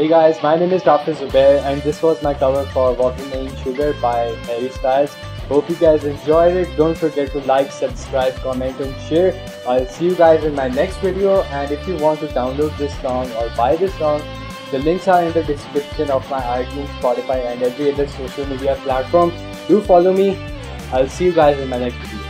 Hey guys, my name is Dr. Zubair and this was my cover for Watermelon Sugar by Harry Styles. Hope you guys enjoyed it. Don't forget to like, subscribe, comment and share. I'll see you guys in my next video, and if you want to download this song or buy this song, the links are in the description of my iTunes, Spotify and every other social media platform. Do follow me. I'll see you guys in my next video.